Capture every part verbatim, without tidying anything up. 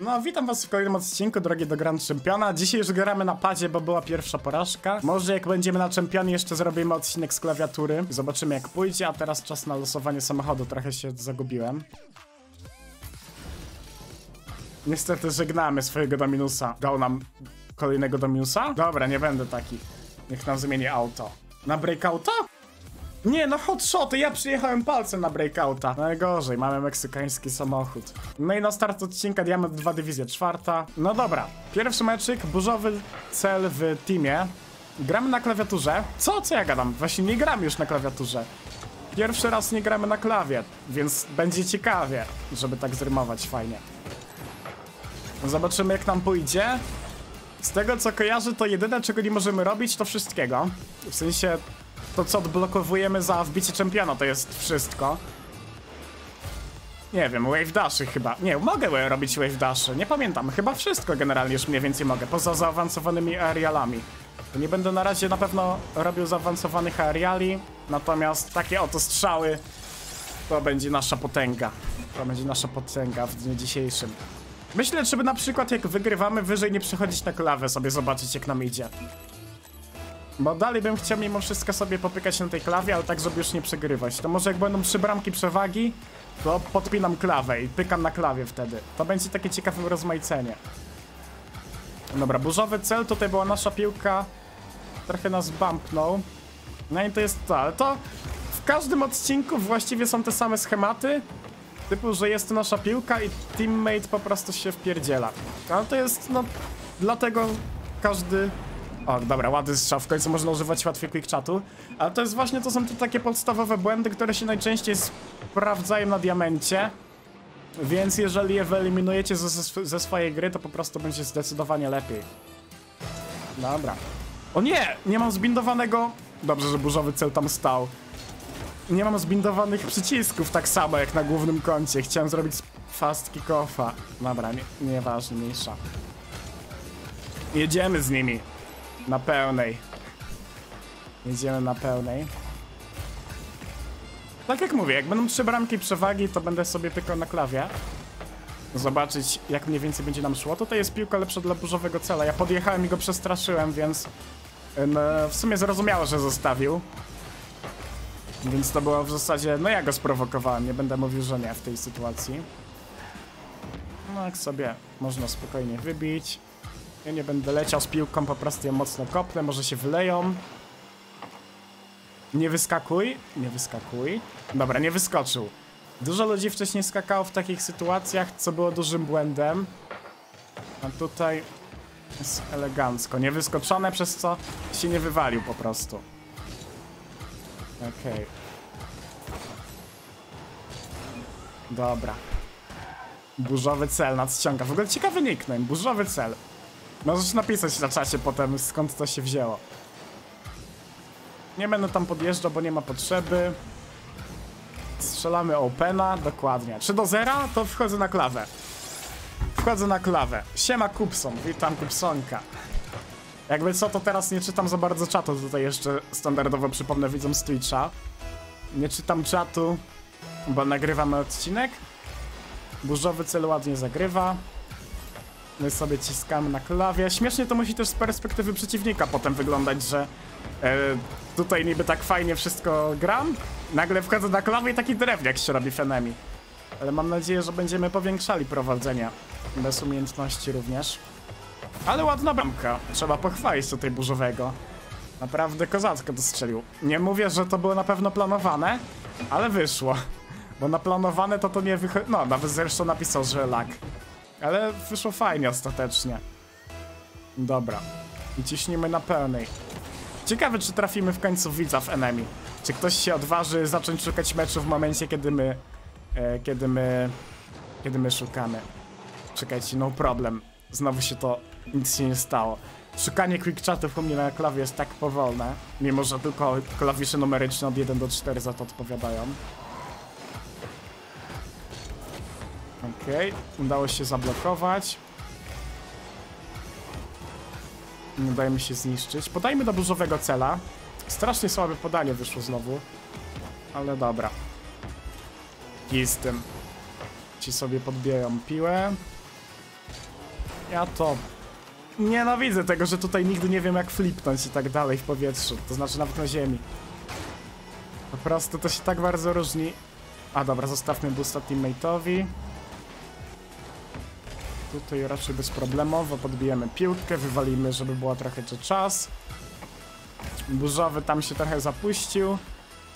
No, witam was w kolejnym odcinku Drogi do Grand Championa. Dzisiaj już gramy na padzie, bo była pierwsza porażka. Może jak będziemy na Championie, jeszcze zrobimy odcinek z klawiatury. Zobaczymy jak pójdzie, a teraz czas na losowanie samochodu. Trochę się zagubiłem. Niestety żegnamy swojego Dominusa. Dał nam kolejnego Dominusa? Dobra, nie będę taki. Niech nam zmieni auto. Na breakauta? Nie, no hot shoty, ja przyjechałem palcem na breakouta. Najgorzej, mamy meksykański samochód. No i na start odcinka Diament dwa Dywizja cztery. No dobra, pierwszy meczyk, burzowy cel w teamie. Gramy na klawiaturze. Co? Co ja gadam? Właśnie nie gramy już na klawiaturze. Pierwszy raz nie gramy na klawie, więc będzie ciekawie, żeby tak zrymować fajnie. Zobaczymy jak nam pójdzie. Z tego co kojarzę, to jedyne czego nie możemy robić to wszystkiego. W sensie... To co odblokowujemy za wbicie czempiona, to jest wszystko. Nie wiem, wave daszy chyba. Nie, mogę robić wave daszy, nie pamiętam. Chyba wszystko generalnie już mniej więcej mogę, poza zaawansowanymi arealami. Nie będę na razie na pewno robił zaawansowanych areali, natomiast takie oto strzały to będzie nasza potęga. To będzie nasza potęga w dniu dzisiejszym. Myślę, żeby na przykład jak wygrywamy wyżej nie przechodzić na klawę, sobie zobaczyć jak nam idzie. Bo dalej bym chciał mimo wszystko sobie popykać na tej klawie, ale tak, żeby już nie przegrywać. To może jak będą trzy bramki przewagi, to podpinam klawę i pykam na klawie wtedy. To będzie takie ciekawe rozmaicenie. Dobra, burzowy cel, tutaj była nasza piłka. Trochę nas bumpnął. No i to jest to, ale to w każdym odcinku właściwie są te same schematy. Typu, że jest to nasza piłka i teammate po prostu się wpierdziela. Ale to jest, no, dlatego każdy... O, dobra, ładny strzał, w końcu można używać łatwiej quick chatu. Ale to jest właśnie, to są te takie podstawowe błędy, które się najczęściej sprawdzają na diamencie. Więc jeżeli je wyeliminujecie ze, ze swojej gry, to po prostu będzie zdecydowanie lepiej. Dobra. O nie! Nie mam zbindowanego... Dobrze, że burzowy cel tam stał. Nie mam zbindowanych przycisków, tak samo jak na głównym koncie. Chciałem zrobić fast kick offa. Dobra, nie, nieważne, mniejsza. Jedziemy z nimi. Na pełnej. Jedziemy na pełnej. Tak jak mówię, jak będą trzy bramki przewagi, to będę sobie pykał na klawie. Zobaczyć jak mniej więcej będzie nam szło. Tutaj jest piłka lepsza dla burzowego cela. Ja podjechałem i go przestraszyłem, więc no, w sumie zrozumiało, że zostawił. Więc to było w zasadzie, no ja go sprowokowałem. Nie będę mówił, że nie w tej sytuacji. No jak sobie można spokojnie wybić. Ja nie będę leciał z piłką, po prostu ją mocno kopnę, może się wyleją. Nie wyskakuj, nie wyskakuj. Dobra, nie wyskoczył. Dużo ludzi wcześniej skakało w takich sytuacjach, co było dużym błędem. A tutaj jest elegancko, niewyskoczone, przez co się nie wywalił po prostu. Okej. Okay. Dobra. Burzowy cel nadciąga, w ogóle ciekawy nickname, burzowy cel. Możesz napisać na czasie potem, skąd to się wzięło. Nie będę tam podjeżdżał, bo nie ma potrzeby. Strzelamy opena, dokładnie. trzy do zera, to wchodzę na klawę. Wchodzę na klawę. Siema Kupson, witam Kupsonka. Jakby co, to teraz nie czytam za bardzo czatu, tutaj jeszcze standardowo przypomnę widzom z Twitcha. Nie czytam czatu, bo nagrywamy odcinek. Burzowy cel ładnie zagrywa. My sobie ciskamy na klawie. Śmiesznie to musi też z perspektywy przeciwnika potem wyglądać, że yy, tutaj niby tak fajnie wszystko gram. Nagle wchodzę na klawę i taki drewniak się robi Fenemi. Ale mam nadzieję, że będziemy powiększali prowadzenia. Bez umiejętności również. Ale ładna bramka. Trzeba pochwalić tutaj burzowego. Naprawdę kozacko to strzelił. Nie mówię, że to było na pewno planowane, ale wyszło. Bo na planowane to to nie wychodzi. No, nawet zresztą napisał, że lag. Ale wyszło fajnie ostatecznie. Dobra. I ciśnijmy na pełnej. Ciekawe, czy trafimy w końcu widza w enemy. Czy ktoś się odważy zacząć szukać meczu w momencie, kiedy my... E, kiedy my... Kiedy my szukamy. Czekajcie, no problem. Znowu się to... Nic się nie stało. Szukanie quick chatów u mnie na klawie jest tak powolne. Mimo, że tylko klawisze numeryczne od jeden do czterech za to odpowiadają. Okej, okay. Udało się zablokować. Nie dajmy się zniszczyć. Podajmy do burzowego cela. Strasznie słabe podanie wyszło znowu. Ale dobra. I z tym. Ci sobie podbijają piłę. Ja to... Nienawidzę tego, że tutaj nigdy nie wiem jak flipnąć i tak dalej w powietrzu, to znaczy nawet na ziemi. Po prostu to się tak bardzo różni. A dobra, zostawmy boosta teammate'owi. Tutaj raczej bezproblemowo podbijemy piłkę, wywalimy, żeby było trochę czas. Burzowy tam się trochę zapuścił,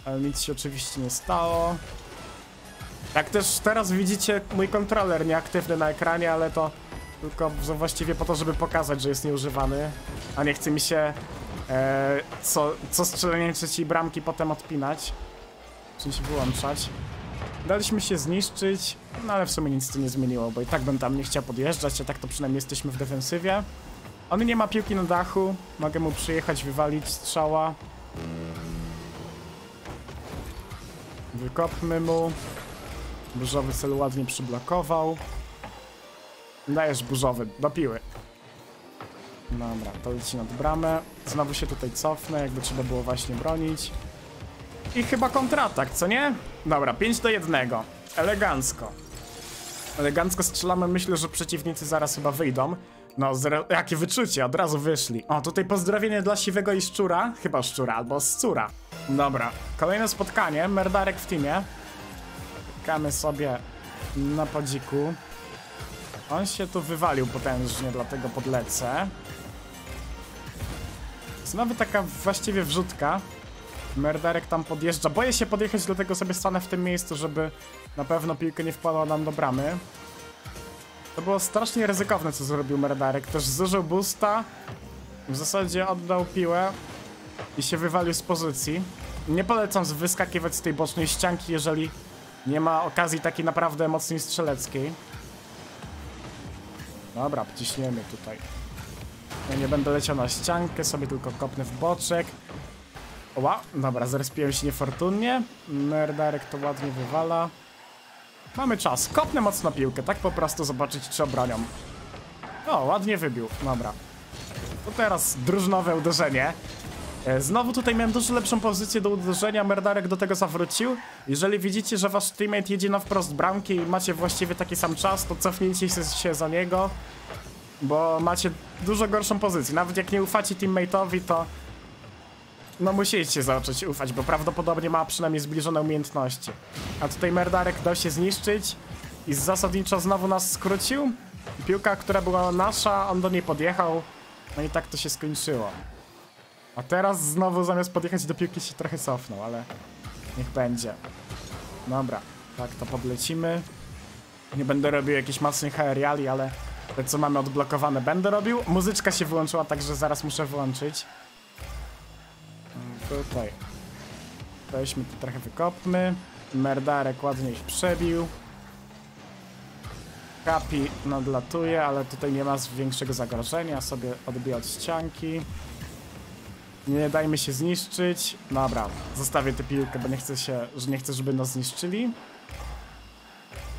ale nic się oczywiście nie stało. Jak też teraz widzicie, mój kontroler nieaktywny na ekranie, ale to tylko właściwie po to, żeby pokazać, że jest nieużywany. A nie chce mi się e, co, co strzelenie trzeciej bramki potem odpinać, czyli się wyłączać. Daliśmy się zniszczyć, no ale w sumie nic to nie zmieniło, bo i tak bym tam nie chciał podjeżdżać, a tak to przynajmniej jesteśmy w defensywie. On nie ma piłki na dachu, mogę mu przyjechać, wywalić strzała. Wykopmy mu. Burzowy cel ładnie przyblokował. Dajesz, burzowy, do piły. Dobra, to leci nad bramę. Znowu się tutaj cofnę, jakby trzeba było właśnie bronić. I chyba kontratak, co nie? Dobra, pięć do jednego. Elegancko. Elegancko strzelamy, myślę, że przeciwnicy zaraz chyba wyjdą. No, jakie wyczucie, od razu wyszli. O, tutaj pozdrowienie dla siwego i szczura. Chyba szczura, albo scura. Dobra, kolejne spotkanie, Merdarek w teamie. Czekamy sobie na podziku. On się tu wywalił potężnie, dlatego podlecę. Znowu taka właściwie wrzutka. Merdarek tam podjeżdża. Boję się podjechać, dlatego sobie stanę w tym miejscu, żeby na pewno piłkę nie wpadła nam do bramy. To było strasznie ryzykowne, co zrobił Merdarek. Też zużył boosta. W zasadzie oddał piłę i się wywalił z pozycji. Nie polecam wyskakiwać z tej bocznej ścianki, jeżeli nie ma okazji takiej naprawdę mocnej strzeleckiej. Dobra, wciśniemy tutaj. Ja nie będę leciał na ściankę, sobie tylko kopnę w boczek. Oła, dobra, zrespiłem się niefortunnie. Merdarek to ładnie wywala. Mamy czas, kopnę mocno piłkę, tak po prostu zobaczyć, czy obronią. O, ładnie wybił, dobra. To teraz drużynowe uderzenie. Znowu tutaj miałem dużo lepszą pozycję do uderzenia, Merdarek do tego zawrócił. Jeżeli widzicie, że wasz teammate jedzie na wprost bramki i macie właściwie taki sam czas, to cofnijcie się za niego, bo macie dużo gorszą pozycję. Nawet jak nie ufacie teammate'owi, to no musieliście zacząć ufać, bo prawdopodobnie ma przynajmniej zbliżone umiejętności. A tutaj Merdarek dał się zniszczyć i zasadniczo znowu nas skrócił. Piłka, która była nasza, on do niej podjechał. No i tak to się skończyło. A teraz znowu zamiast podjechać do piłki się trochę cofnął, ale niech będzie. Dobra, tak to podlecimy. Nie będę robił jakichś mocnych aeriali, ale te co mamy odblokowane będę robił. Muzyczka się wyłączyła, także zaraz muszę wyłączyć. Tutaj weźmy to trochę wykopmy. Merdarek ładnie ich przebił. Happy nadlatuje, ale tutaj nie ma większego zagrożenia, sobie odbija od ścianki. Nie dajmy się zniszczyć. Dobra, zostawię tę piłkę, bo nie chcę się, że nie chcę, żeby nas zniszczyli.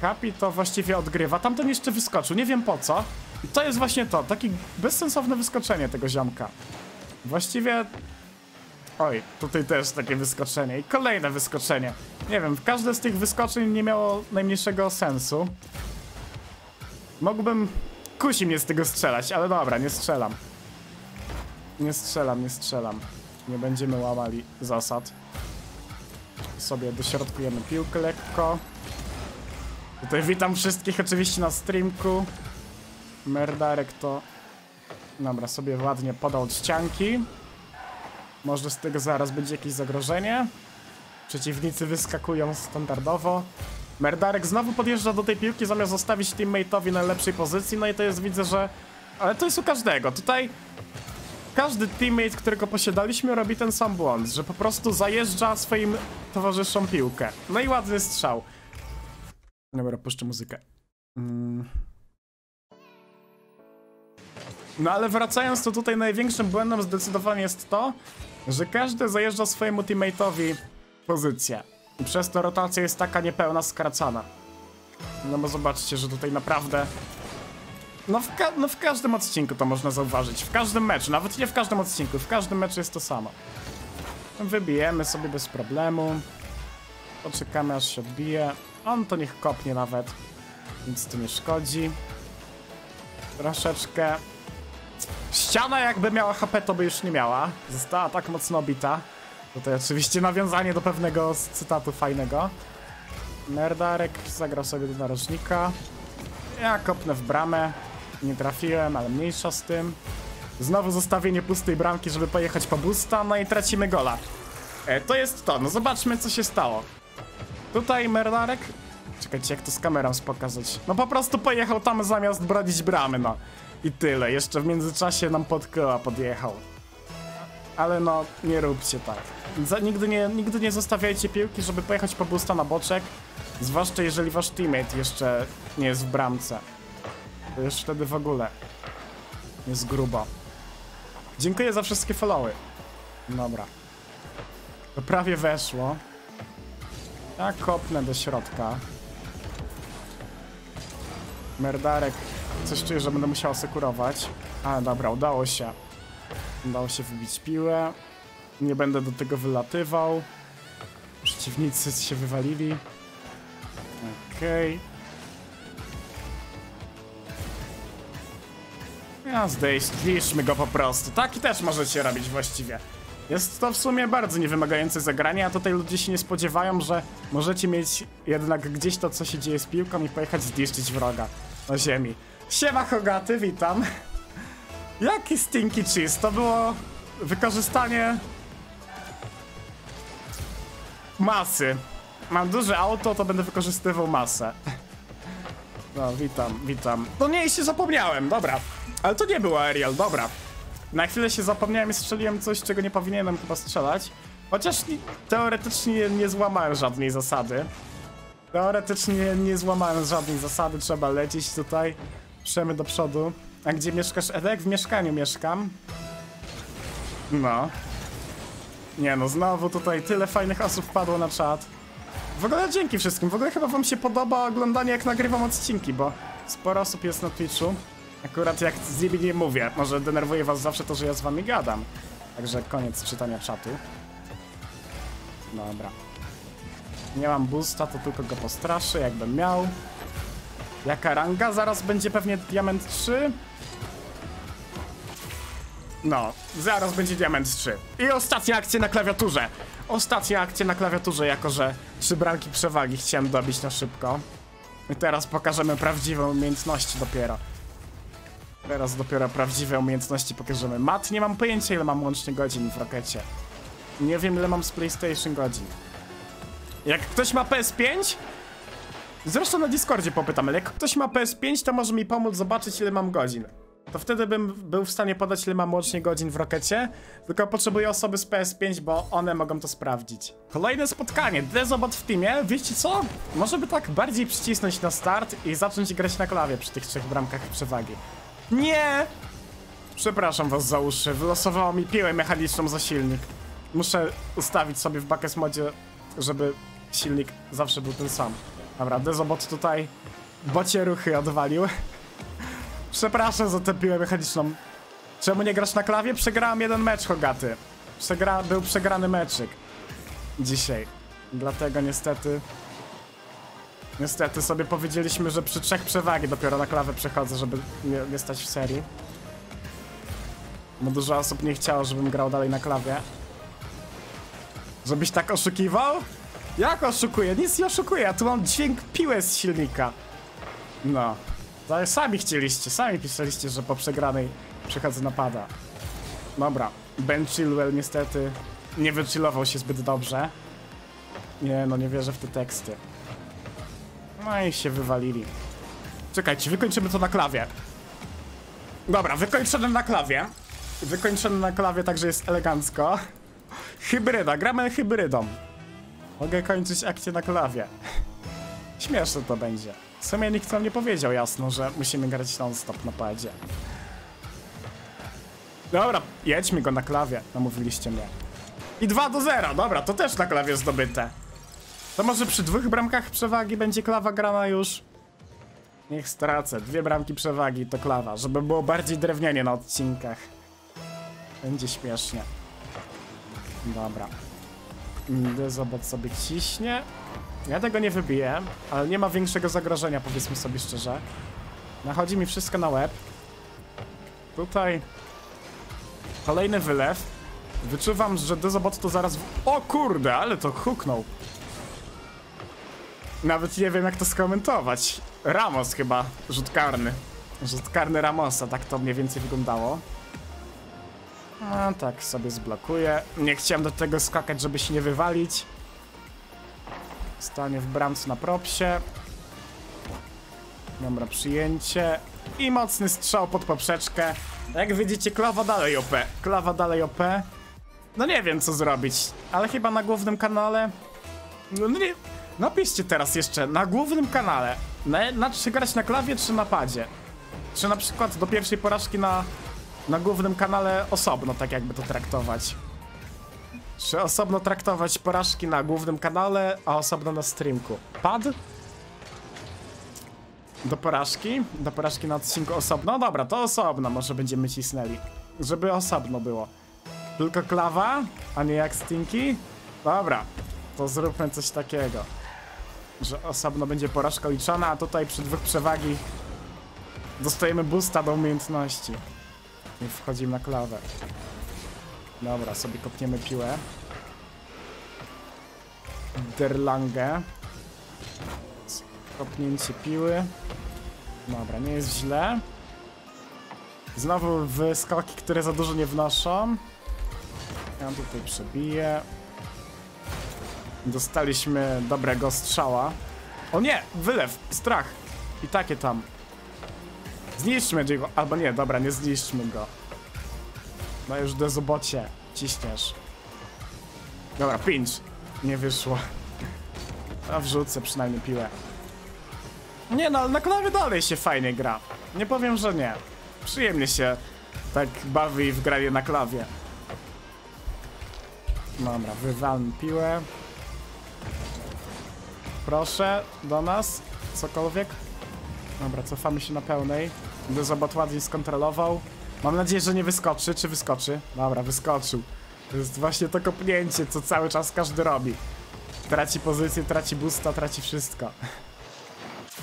Happy to właściwie odgrywa. Tamten jeszcze wyskoczył, nie wiem po co. I to jest właśnie to, takie bezsensowne wyskoczenie tego ziomka. Właściwie... Oj, tutaj też takie wyskoczenie i kolejne wyskoczenie. Nie wiem, każde z tych wyskoczeń nie miało najmniejszego sensu. Mógłbym... Kusi mnie z tego strzelać, ale dobra, nie strzelam. Nie strzelam, nie strzelam. Nie będziemy łamali zasad. Sobie dośrodkujemy piłkę lekko. Tutaj witam wszystkich oczywiście na streamku. Merdarek to... Dobra, sobie ładnie podał od ścianki. Może z tego zaraz będzie jakieś zagrożenie. Przeciwnicy wyskakują standardowo. Merdarek znowu podjeżdża do tej piłki zamiast zostawić teammate'owi na lepszej pozycji. No i to jest, widzę, że... Ale to jest u każdego, tutaj... Każdy teammate, którego posiadaliśmy, robi ten sam błąd, że po prostu zajeżdża swoim towarzyszom piłkę. No i ładny strzał. Dobra, puszczę muzykę. Mm. No ale wracając, to tutaj największym błędem zdecydowanie jest to, że każdy zajeżdża swojemu teammate'owi pozycję. I przez to rotacja jest taka niepełna, skracana. No bo zobaczcie, że tutaj naprawdę... No w, no w każdym odcinku to można zauważyć, w każdym meczu, nawet nie w każdym odcinku, w każdym meczu jest to samo. Wybijemy sobie bez problemu. Poczekamy aż się odbije, on to niech kopnie nawet, nic tu nie szkodzi. troszeczkę... Ściana jakby miała H P, to by już nie miała. Została tak mocno obita. Tutaj oczywiście nawiązanie do pewnego cytatu fajnego. Merdarek zagrał sobie do narożnika. Ja kopnę w bramę. Nie trafiłem, ale mniejsza z tym. Znowu zostawienie pustej bramki, żeby pojechać po busta, no i tracimy gola. E, to jest to, no zobaczmy, co się stało. Tutaj Merdarek... Czekajcie, jak to z kamerą pokazać. No po prostu pojechał tam zamiast bronić bramy, no. I tyle, jeszcze w międzyczasie nam pod koła podjechał. Ale no, nie róbcie tak. Za, nigdy, nie, nigdy nie zostawiajcie piłki, żeby pojechać po busta na boczek. Zwłaszcza jeżeli wasz teammate jeszcze nie jest w bramce. To już wtedy w ogóle jest grubo. Dziękuję za wszystkie followy. Dobra. To prawie weszło. Ja kopnę do środka. Merdarek. Coś czuję, że będę musiał sekurować. Ale dobra, udało się. Udało się wybić piłę. Nie będę do tego wylatywał. Przeciwnicy się wywalili. Okej. Okay. Ja zdejśliśmy go po prostu. Taki też możecie robić właściwie. Jest to w sumie bardzo niewymagające zagranie, a tutaj ludzie się nie spodziewają, że możecie mieć jednak gdzieś to, co się dzieje z piłką i pojechać zniszczyć wroga na ziemi. Siema Hogaty, witam. Jaki stinky cheese, to było wykorzystanie masy. Mam duże auto, to będę wykorzystywał masę. No, witam, witam. No nie, się zapomniałem, dobra. Ale to nie było aerial, dobra. Na chwilę się zapomniałem i strzeliłem coś, czego nie powinienem chyba strzelać. Chociaż teoretycznie nie złamałem żadnej zasady. Teoretycznie nie złamałem żadnej zasady, trzeba lecieć tutaj. Przemy do przodu. A gdzie mieszkasz, Edek? W mieszkaniu mieszkam. No. Nie no, znowu tutaj tyle fajnych osób wpadło na czat. W ogóle dzięki wszystkim, w ogóle chyba wam się podoba oglądanie, jak nagrywam odcinki, bo sporo osób jest na Twitchu. Akurat jak z nimi nie mówię, może denerwuje was zawsze to, że ja z wami gadam. Także koniec czytania czatu. Dobra. Nie mam boosta, to tylko go postraszy, jakbym miał. Jaka ranga? Zaraz będzie pewnie Diament trzy. No, zaraz będzie Diament trzy. I ostatnia akcja na klawiaturze. Ostatnia akcja na klawiaturze, jako że trzy bramki przewagi chciałem dobić na szybko. I teraz pokażemy prawdziwe umiejętności dopiero. Teraz dopiero prawdziwe umiejętności pokażemy. Mat, nie mam pojęcia, ile mam łącznie godzin w Rockecie. Nie wiem, ile mam z PlayStation godzin. Jak ktoś ma P S pięć? Zresztą na Discordzie popytam, ale jak ktoś ma P S pięć, to może mi pomóc zobaczyć, ile mam godzin. To wtedy bym był w stanie podać, ile mam łącznie godzin w Rockecie. Tylko potrzebuję osoby z P S pięć, bo one mogą to sprawdzić. Kolejne spotkanie, Dezobot w teamie. Wiecie co? Może by tak bardziej przycisnąć na start i zacząć grać na klawie przy tych trzech bramkach przewagi. Nie! Przepraszam was za uszy, wylosowało mi piłę mechaniczną za silnik. Muszę ustawić sobie w bakesmodzie, żeby silnik zawsze był ten sam. Dobra, Dezobot tutaj bocie ruchy odwalił. Przepraszam za tę piłę mechaniczną. Czemu nie grasz na klawie? Przegrałem jeden mecz, Hogaty. Przegra... Był przegrany meczyk dzisiaj. Dlatego niestety... Niestety sobie powiedzieliśmy, że przy trzech przewagi dopiero na klawę przechodzę, żeby nie, nie stać w serii. Bo dużo osób nie chciało, żebym grał dalej na klawie. Żebyś tak oszukiwał? Jak oszukuję? Nic nie oszukuję, ja tu mam dźwięk piły z silnika. No. Ale sami chcieliście, sami pisaliście, że po przegranej przechodzę na pada. Dobra. Benchilwell niestety nie wychillował się zbyt dobrze. Nie no, nie wierzę w te teksty. No i się wywalili. Czekajcie, wykończymy to na klawie. Dobra, wykończone na klawie. Wykończone na klawie, także jest elegancko. Hybryda, gramy hybrydą. Mogę kończyć akcję na klawie. Śmieszne to będzie. W sumie nikt nam nie powiedział jasno, że musimy grać non-stop na padzie. Dobra, jedźmy go na klawie, namówiliście mnie. I dwa do zera, dobra, to też na klawie zdobyte. To może przy dwóch bramkach przewagi będzie klawa grana już? Niech stracę. Dwie bramki przewagi to klawa, żeby było bardziej drewnianie na odcinkach. Będzie śmiesznie. Dobra. Dezobot sobie ciśnie. Ja tego nie wybiję, ale nie ma większego zagrożenia, powiedzmy sobie szczerze. Nachodzi mi wszystko na łeb. Tutaj kolejny wylew. Wyczuwam, że Dezobot to zaraz... W... O kurde, ale to huknął. Nawet nie wiem, jak to skomentować. Ramos chyba, rzut karny. Rzut karny Ramosa, tak to mniej więcej wyglądało. A tak, sobie zblokuję. Nie chciałem do tego skakać, żeby się nie wywalić. Stanie w bramce na propsie. Dobra, przyjęcie. I mocny strzał pod poprzeczkę. Jak widzicie, klawa dalej O P. Klawa dalej O P. No nie wiem, co zrobić. Ale chyba na głównym kanale... No nie... Napiszcie teraz jeszcze, na głównym kanale. Na, na, czy grać na klawie, czy na padzie? Czy na przykład do pierwszej porażki na... Na głównym kanale osobno, tak jakby to traktować. Czy osobno traktować porażki na głównym kanale, a osobno na streamku? Pad? Do porażki? Do porażki na odcinku osobno? Dobra, to osobno, może będziemy cisnęli. Żeby osobno było. Tylko klawa, a nie jak stinky? Dobra, to zróbmy coś takiego. Że osobno będzie porażka liczona, a tutaj przy dwóch przewagi dostajemy boosta do umiejętności. I wchodzimy na klawę. Dobra, sobie kopniemy piłę. Derlangę. Kopnięcie piły. Dobra, nie jest źle. Znowu wyskoki, które za dużo nie wnoszą. Ja tutaj przebiję. Dostaliśmy dobrego strzała. O nie! Wylew! Strach! I takie tam. Zniszczmy go, albo nie, dobra, nie zniszczmy go. No już do zobocie, ciśniesz. Dobra, pinch. Nie wyszło. A wrzucę przynajmniej piłę. Nie no, ale na klawie dalej się fajnie gra. Nie powiem, że nie. Przyjemnie się tak bawi w granie na klawie. Dobra, wywalmy piłę. Proszę, do nas, cokolwiek. Dobra, cofamy się na pełnej. Dezobot ładnie skontrolował. Mam nadzieję, że nie wyskoczy. Czy wyskoczy? Dobra, wyskoczył. To jest właśnie to kopnięcie, co cały czas każdy robi. Traci pozycję, traci boosta, traci wszystko.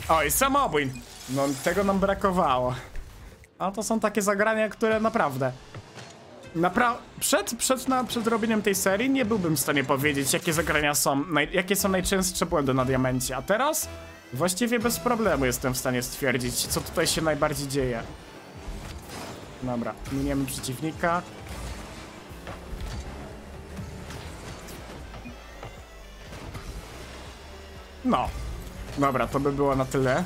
Oj, samobój! No, tego nam brakowało. A to są takie zagrania, które naprawdę... Napra przed, przed, na, przed robieniem tej serii nie byłbym w stanie powiedzieć, jakie zagrania są, naj jakie są najczęstsze błędy na diamencie. A teraz... Właściwie bez problemu jestem w stanie stwierdzić, co tutaj się najbardziej dzieje. Dobra, miniemy przeciwnika. No. Dobra, to by było na tyle.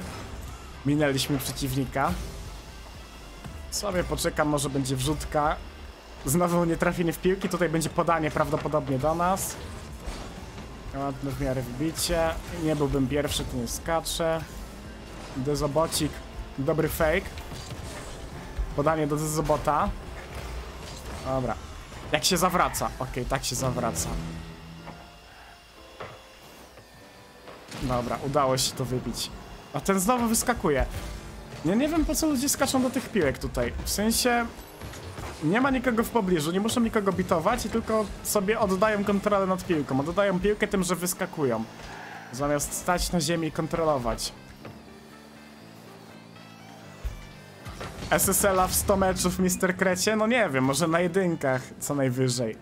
Minęliśmy przeciwnika. Sobie poczekam, może będzie wrzutka. Znowu nie trafienie w piłki, tutaj będzie podanie prawdopodobnie do nas. Ładne w miarę wbicie. Nie byłbym pierwszy, tu nie skaczę. Dezobocik. Dobry fake. Podanie do Dezobota. Dobra. Jak się zawraca. Okej, okay, tak się zawraca. Dobra, udało się to wybić. A ten znowu wyskakuje. Ja nie wiem, po co ludzie skaczą do tych piłek tutaj. W sensie... Nie ma nikogo w pobliżu, nie muszą nikogo bitować i tylko sobie oddają kontrolę nad piłką. Oddają piłkę tym, że wyskakują. Zamiast stać na ziemi i kontrolować. S S L-a w stu meczów, mister Krecie? No nie wiem, może na jedynkach co najwyżej.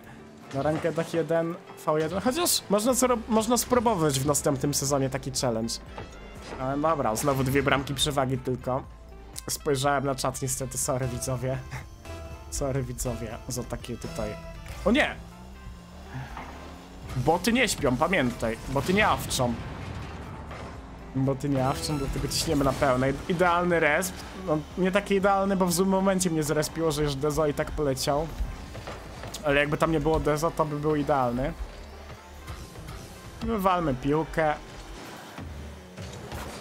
Na rankedach jeden na jeden. Chociaż można, można spróbować w następnym sezonie taki challenge. Ale dobra, znowu dwie bramki przewagi tylko. Spojrzałem na czat niestety, sorry widzowie. Sorry widzowie za takie tutaj... O nie! Boty nie śpią, pamiętaj. Boty nie awczą. Boty nie awczą, dlatego ciśniemy na pełnej. Idealny resp. No, nie taki idealny, bo w złym momencie mnie zrespiło, że już Dezo i tak poleciał. Ale jakby tam nie było Dezo, to by był idealny. Wywalmy piłkę.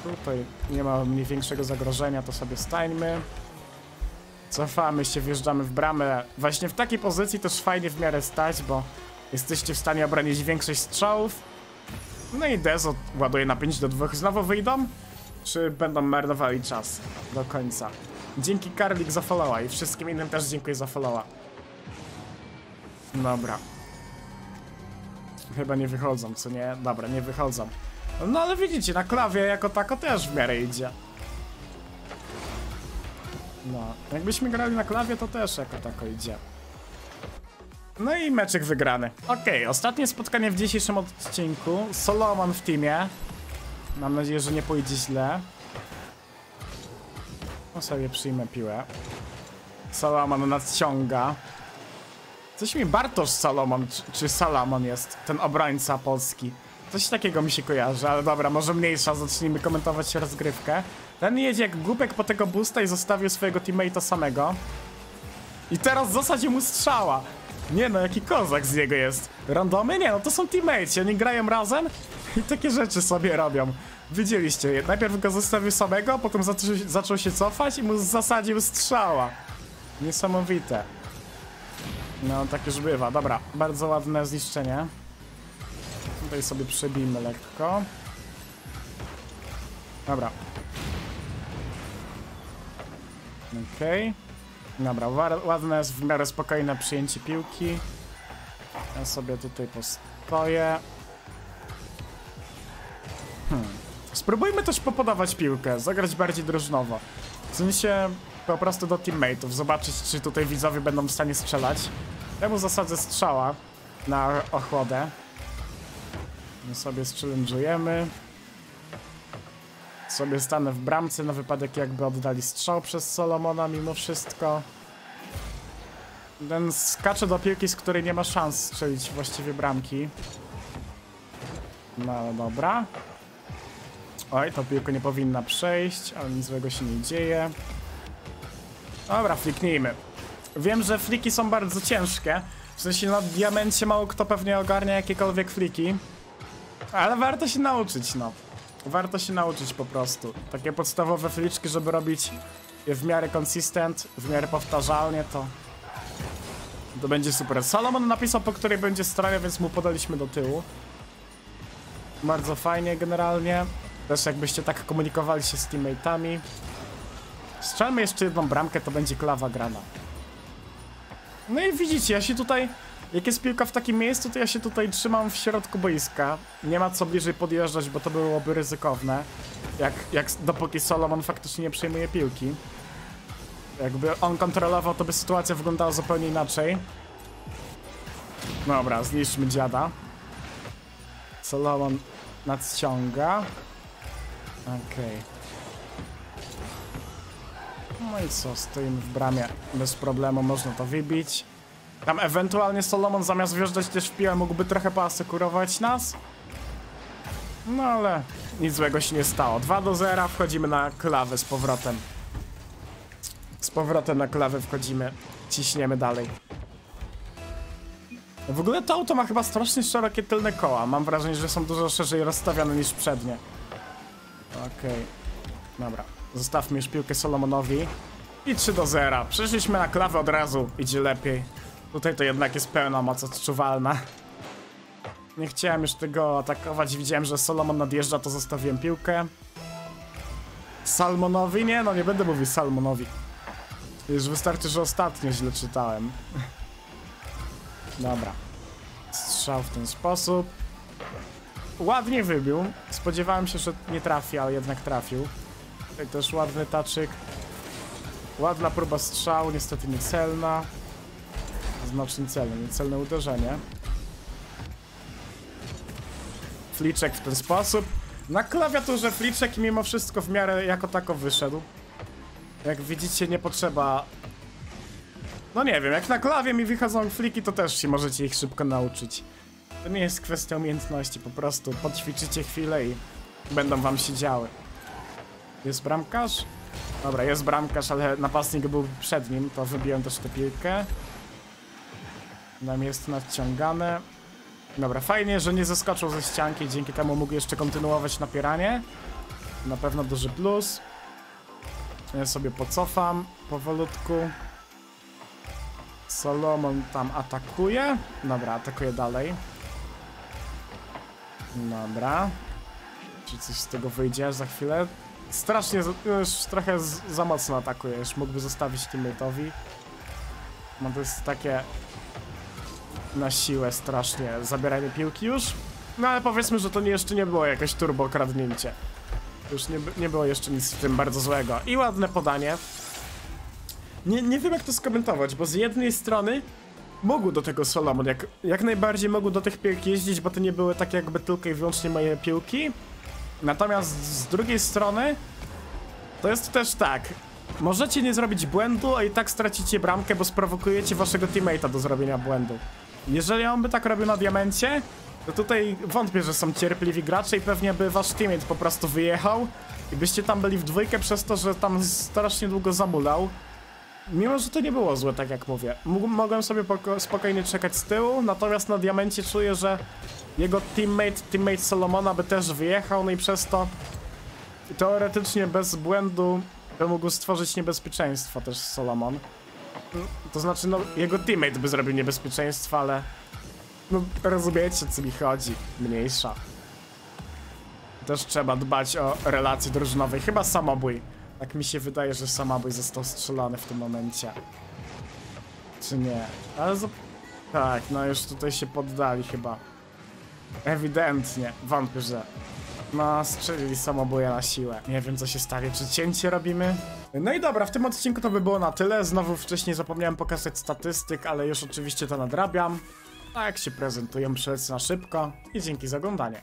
Tutaj nie ma mniej większego zagrożenia, to sobie stańmy. Cofamy się, wjeżdżamy w bramę. Właśnie w takiej pozycji też fajnie w miarę stać, bo jesteście w stanie obronić większość strzałów. No i Dezo ładuje na pięć do dwóch. Znowu wyjdą? Czy będą marnowali czas do końca? Dzięki Karlik za followa i wszystkim innym też dziękuję za followa. Dobra. Chyba nie wychodzą, co nie? Dobra, nie wychodzą. No ale widzicie, na klawie jako tako też w miarę idzie. No, jakbyśmy grali na klawie, to też jako tako idzie. No i meczek wygrany. Okej, okay, ostatnie spotkanie w dzisiejszym odcinku. Salomon w teamie. Mam nadzieję, że nie pójdzie źle. No sobie przyjmę piłę. Salomon nadciąga. Coś mi Bartosz Salomon, czy, czy Salomon jest, ten obrońca Polski. Coś takiego mi się kojarzy, ale dobra, może mniejsza, zacznijmy komentować rozgrywkę. Ten jedzie jak głupek po tego boosta i zostawił swojego teammate'a samego. I teraz zasadził mu strzała. Nie no, jaki kozak z niego jest. Randomy? Nie no, to są teammates, oni grają razem i takie rzeczy sobie robią. Widzieliście, najpierw go zostawił samego, potem zaczął, zaczął się cofać i mu zasadził strzała. Niesamowite. No, tak już bywa, dobra, bardzo ładne zniszczenie. Tutaj sobie przebijmy lekko. Dobra. Okej. Okay. Dobra, ładne jest w miarę spokojne przyjęcie piłki. Ja sobie tutaj postoję. Hmm. Spróbujmy też popodawać piłkę, zagrać bardziej drużynowo. W sensie po prostu do teammate'ów, zobaczyć czy tutaj widzowie będą w stanie strzelać. Ja mu zasadzę strzała na ochłodę. My sobie challenge'ujemy. Sobie stanę w bramce na wypadek jakby oddali strzał przez Salomona mimo wszystko. Ten skacze do piłki, z której nie ma szans strzelić właściwie bramki. No dobra. Oj, to piłka nie powinna przejść, ale nic złego się nie dzieje. Dobra, fliknijmy. Wiem, że fliki są bardzo ciężkie. W sensie na diamencie mało kto pewnie ogarnia jakiekolwiek fliki. Ale warto się nauczyć, no. Warto się nauczyć po prostu. Takie podstawowe fliczki, żeby robić je w miarę consistent, w miarę powtarzalnie, to... To będzie super. Salomon napisał, po której będzie stronie, więc mu podaliśmy do tyłu. Bardzo fajnie generalnie. Też jakbyście tak komunikowali się z teammate'ami. Strzelmy jeszcze jedną bramkę, to będzie klawa grana. No i widzicie, ja się tutaj... Jak jest piłka w takim miejscu, to ja się tutaj trzymam w środku boiska. Nie ma co bliżej podjeżdżać, bo to byłoby ryzykowne. Jak, jak dopóki Salomon faktycznie nie przejmuje piłki. Jakby on kontrolował, to by sytuacja wyglądała zupełnie inaczej. Dobra, zniszczmy dziada. Salomon nadciąga. Okej. Okay. No i co, stoimy w bramie. Bez problemu można to wybić. Tam ewentualnie Salomon zamiast wjeżdżać też w piłę mógłby trochę poasekurować nas. No ale nic złego się nie stało. dwa do zera, wchodzimy na klawę z powrotem. Z powrotem na klawę wchodzimy, ciśniemy dalej. W ogóle to auto ma chyba strasznie szerokie tylne koła. Mam wrażenie, że są dużo szerzej rozstawiane niż przednie. Okej, okay. Dobra, zostawmy już piłkę Salomonowi. I trzy do zera, przeszliśmy na klawę od razu, idzie lepiej. Tutaj to jednak jest pełna moc odczuwalna. Nie chciałem już tego atakować, widziałem, że Salomon nadjeżdża, to zostawiłem piłkę. Salmonowi? Nie no, nie będę mówił Salmonowi. Już wystarczy, że ostatnio źle czytałem. Dobra. Strzał w ten sposób. Ładnie wybił. Spodziewałem się, że nie trafi, ale jednak trafił. Tutaj też ładny taczyk. Ładna próba strzału, niestety niecelna. Znacznym celem, niecelne uderzenie. Fliczek w ten sposób. Na klawiaturze fliczek i mimo wszystko w miarę jako tako wyszedł. Jak widzicie, nie potrzeba... No nie wiem, jak na klawie mi wychodzą fliki, to też się możecie ich szybko nauczyć. To nie jest kwestia umiejętności, po prostu poćwiczycie chwilę i będą wam się działy. Jest bramkarz? Dobra, jest bramkarz, ale napastnik był przed nim, to wybiłem też tę piłkę. Nam jest nadciągane. Dobra, fajnie, że nie zeskoczył ze ścianki. Dzięki temu mógł jeszcze kontynuować napieranie. Na pewno duży plus. Ja sobie pocofam powolutku. Salomon tam atakuje. Dobra, atakuje dalej. Dobra. Czy coś z tego wyjdzie za chwilę? Strasznie, już trochę za mocno atakuje. Już mógłby zostawić teammate'owi. No to jest takie... Na siłę strasznie zabieranie piłki już. No ale powiedzmy, że to nie, jeszcze nie było jakieś turbo kradnięcie. Już nie, nie było jeszcze nic w tym bardzo złego. I ładne podanie. nie, nie wiem jak to skomentować, bo z jednej strony mógł do tego Salomon, jak, jak najbardziej mógł do tych piłek jeździć, bo to nie były tak jakby tylko i wyłącznie moje piłki. Natomiast z drugiej strony to jest też tak, możecie nie zrobić błędu, a i tak stracicie bramkę, bo sprowokujecie waszego teammate'a do zrobienia błędu. Jeżeli on by tak robił na diamencie, to tutaj wątpię, że są cierpliwi gracze i pewnie by wasz teammate po prostu wyjechał i byście tam byli w dwójkę przez to, że tam strasznie długo zamulał. Mimo, że to nie było złe, tak jak mówię. Mogłem sobie spokojnie czekać z tyłu, natomiast na diamencie czuję, że jego teammate, teammate Salomona by też wyjechał, no i przez to teoretycznie bez błędu by mógł stworzyć niebezpieczeństwo też Salomon. To znaczy, no, jego teammate by zrobił niebezpieczeństwo, ale... No, rozumiecie, co mi chodzi. Mniejsza. Też trzeba dbać o relacje drużynowe. Chyba samobój. Tak mi się wydaje, że samobój został strzelany w tym momencie. Czy nie? Ale... Za... Tak, no już tutaj się poddali chyba. Ewidentnie. Wątpię, że... No, strzelili samoboje na siłę. Nie wiem, co się stanie, czy cięcie robimy? No i dobra, w tym odcinku to by było na tyle. Znowu wcześniej zapomniałem pokazać statystyk, ale już oczywiście to nadrabiam. Tak się prezentują, przelecę na szybko i dzięki za oglądanie.